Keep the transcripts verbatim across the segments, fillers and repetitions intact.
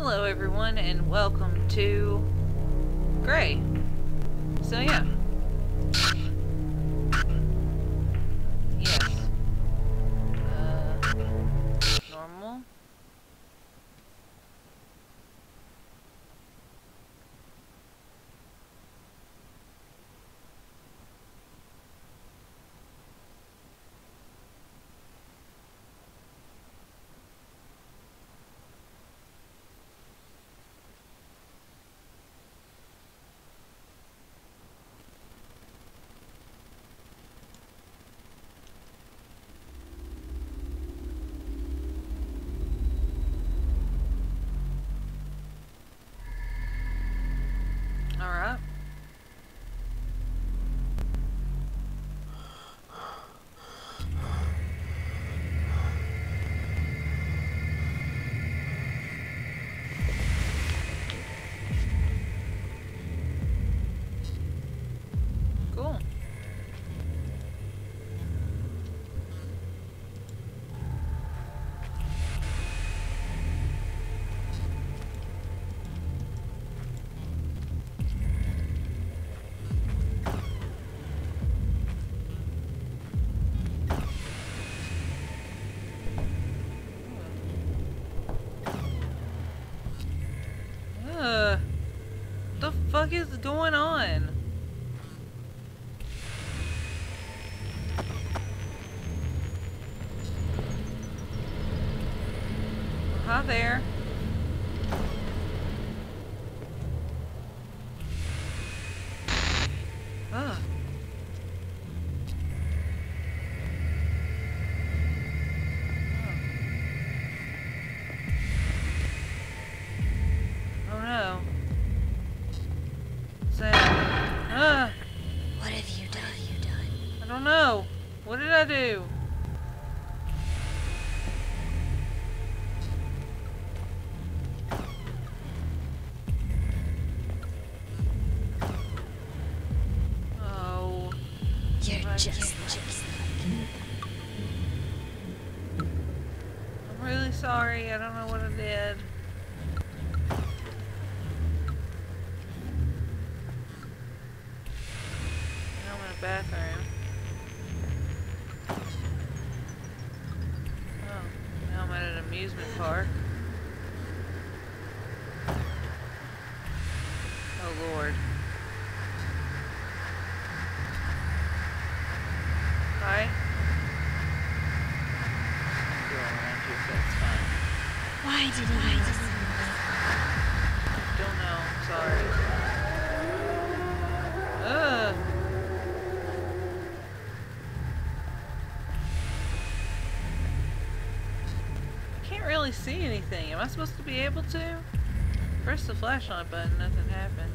Hello everyone and welcome to Grey. So yeah. Yes. Uh, normal. What the fuck is going on? Hi there. Ugh. Just, just like I'm really sorry, I don't know what I did. Now I'm in the bathroom. Oh, now I'm at an amusement park. Oh Lord. Why did I just... Don't know, I'm sorry. Ugh. I can't really see anything. Am I supposed to be able to? Press the flashlight button, nothing happened.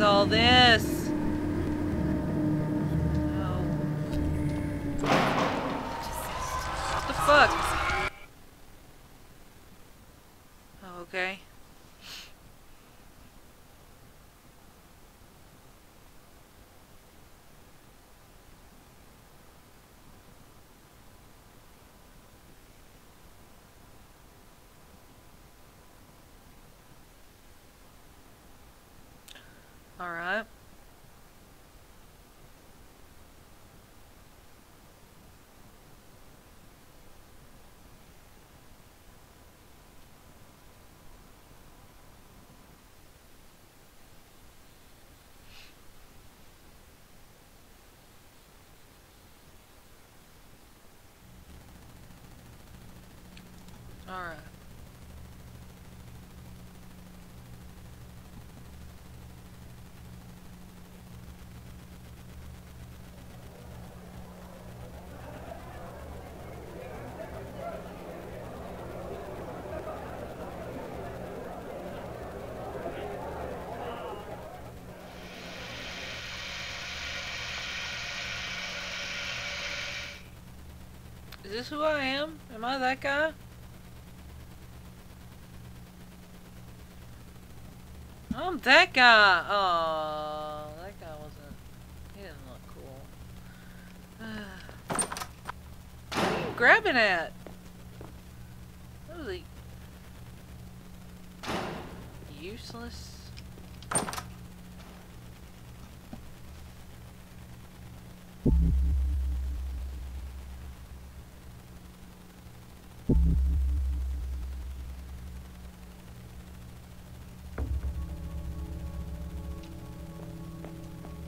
All this. No. What the fuck? Oh, okay. All right. Alright. Is this who I am? Am I that guy? I'm that guy! Oh, that guy wasn't... He didn't look cool. What are you grabbing at? That was a... useless...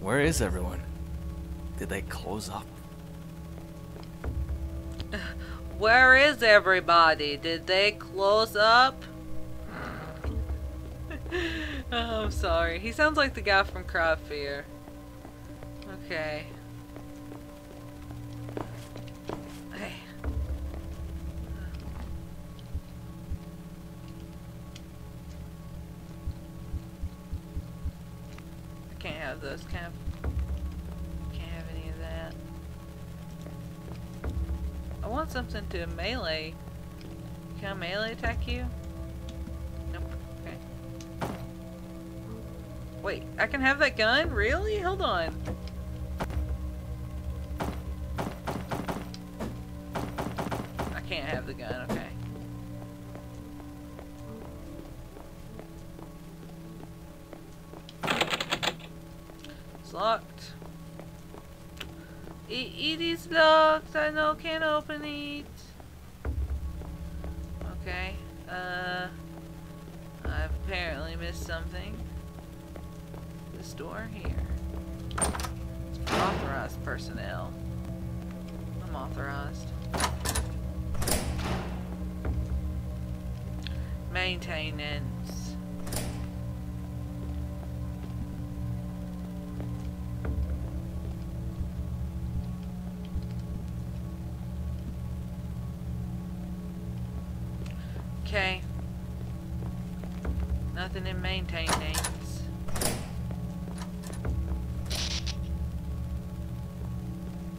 Where is everyone? Did they close up? Where is everybody? Did they close up? Oh, I'm sorry. He sounds like the guy from Craft Fear. Okay. Hey. I can't have those kind of... something to melee. Can I melee attack you? Nope. Okay. Wait, I can have that gun? Really? Hold on. I can't have the gun, okay. It's locked. It, it is locked. I know, can't open it. Okay. Uh, I've apparently missed something. This door here. It's for authorized personnel. I'm authorized. Maintenance. Okay. Nothing in maintain names.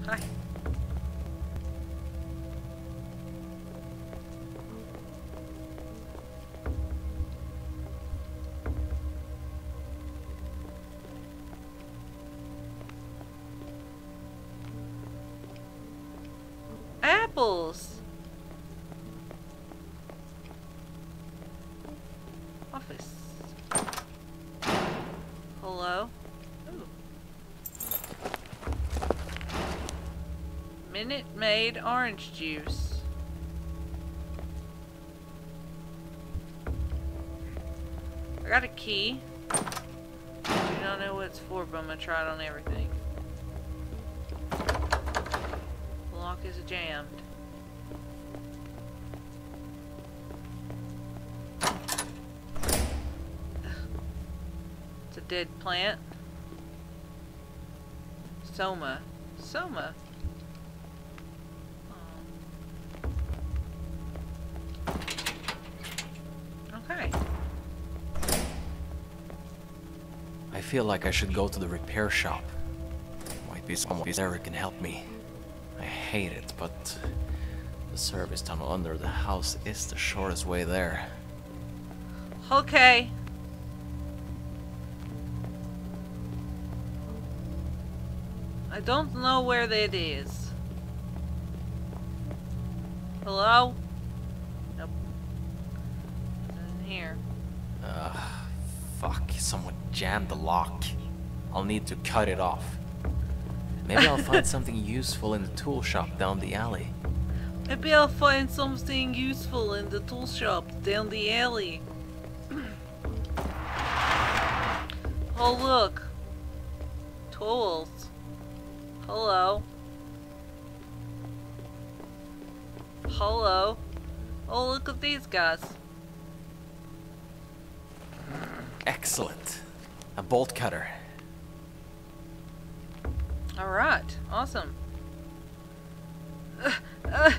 Hi. Apples. Office. Hello? Ooh. Minute Maid orange juice. I got a key. I do not know what it's for, but I'm gonna try it on everything. The lock is jammed. Dead plant. Soma. Soma. Oh. Okay. I feel like I should go to the repair shop. Might be someone there who can help me. I hate it, but the service tunnel under the house is the shortest way there. Okay. I don't know where that is. Hello? Nope. Nothing in here. Uh, fuck. Someone jammed the lock. I'll need to cut it off. Maybe I'll find something useful in the tool shop down the alley. Maybe I'll find something useful in the tool shop down the alley. Oh, look. Tools. Hello. Hello. Oh, look at these guys. Excellent. A bolt cutter. All right. Awesome. Uh, uh.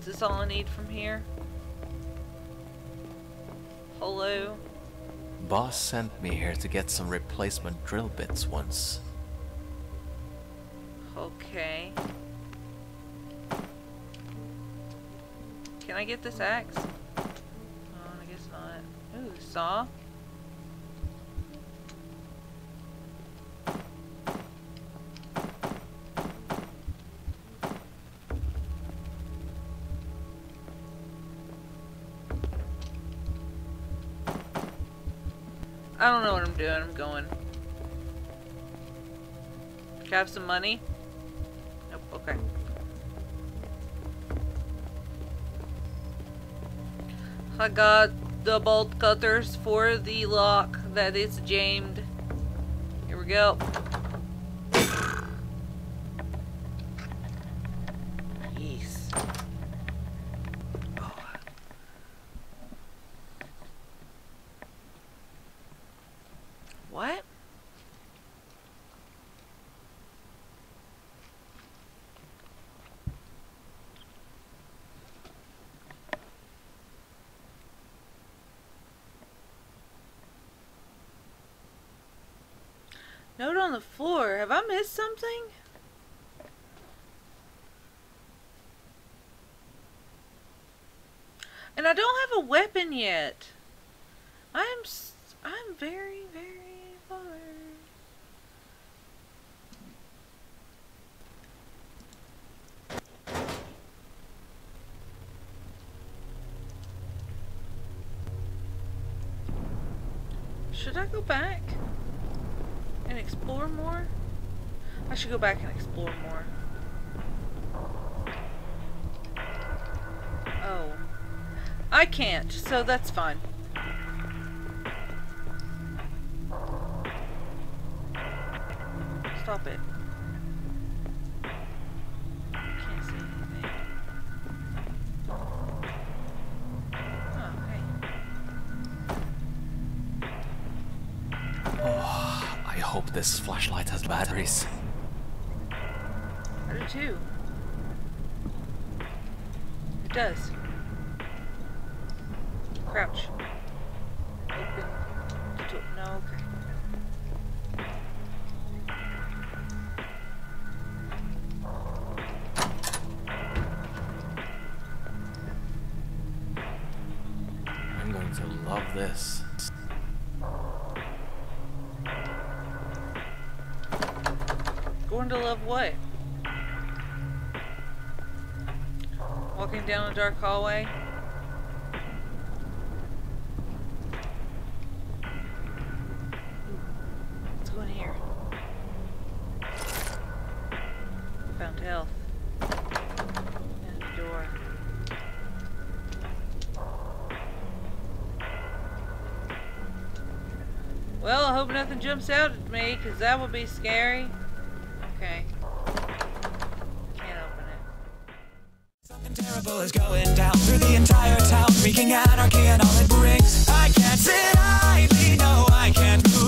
Is this all I need from here? Hello? Boss sent me here to get some replacement drill bits once. Okay. Can I get this axe? Oh, I guess not. Ooh, saw. I don't know what I'm doing. I'm going. Can I have some money? Nope. Okay. I got the bolt cutters for the lock that is jammed. Here we go. Yes. What? Note on the floor. Have I missed something? And I don't have a weapon yet. I'm I'm very very Should I go back and explore more? I should go back and explore more. Oh. I can't, so that's fine. Stop it. Can't see anything. Oh, hey. Oh, I hope this flashlight has batteries. I do too. It does. Crouch. Open the door. No, okay. This. Going to love what? Walking down a dark hallway? Let's go in here. Found health. And a door. Well, I hope nothing jumps out at me, because that would be scary. Okay. Can't open it. Something terrible is going down through the entire town, wreaking anarchy and all it brings. I can't sit idly, no, I can't move.